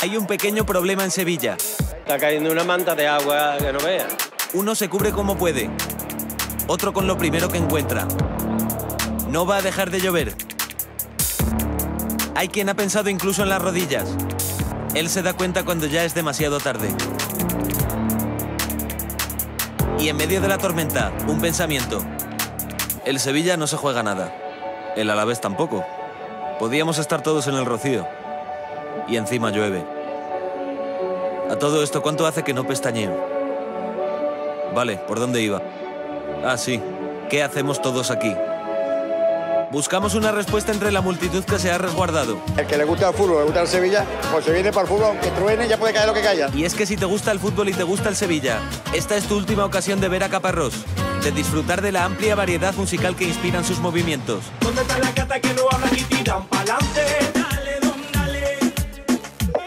Hay un pequeño problema en Sevilla. Está cayendo una manta de agua que no veas. Uno se cubre como puede, otro con lo primero que encuentra. No va a dejar de llover. Hay quien ha pensado incluso en las rodillas. Él se da cuenta cuando ya es demasiado tarde. Y en medio de la tormenta, un pensamiento. El Sevilla no se juega nada. El Alavés tampoco. Podíamos estar todos en el rocío. Y encima llueve. A todo esto, ¿cuánto hace que no pestañeo? Vale, ¿por dónde iba? Ah, sí. ¿Qué hacemos todos aquí? Buscamos una respuesta entre la multitud que se ha resguardado. El que le gusta el fútbol, le gusta el Sevilla, pues se viene para el fútbol, aunque truene, ya puede caer lo que caiga. Y es que si te gusta el fútbol y te gusta el Sevilla, esta es tu última ocasión de ver a Caparrós, de disfrutar de la amplia variedad musical que inspiran sus movimientos. ¿Dónde está la cata que no habla y tiran pa'lante? Dale, don, dale.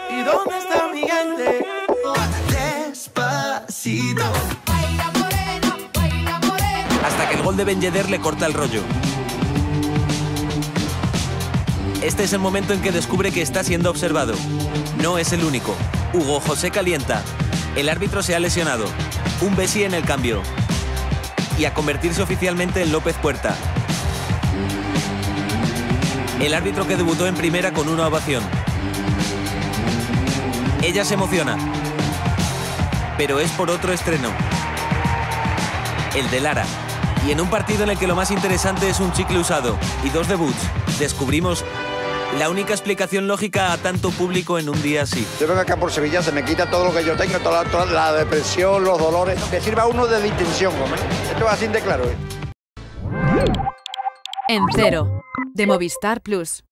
¿Y dónde está mi gente? Despacito. Baila morena, baila morena. Hasta que el gol de Ben Yedder le corta el rollo. Este es el momento en que descubre que está siendo observado. No es el único. Hugo José calienta. El árbitro se ha lesionado. Un Bessi en el cambio. Y a convertirse oficialmente en López Puerta. El árbitro que debutó en primera con una ovación. Ella se emociona. Pero es por otro estreno. El de Lara. Y en un partido en el que lo más interesante es un chicle usado y dos debuts, descubrimos la única explicación lógica a tanto público en un día así. Yo vengo acá por Sevilla, se me quita todo lo que yo tengo, toda la depresión, los dolores. Que sirva uno de distensión, hombre. Esto es así de claro. En Cero, de Movistar Plus.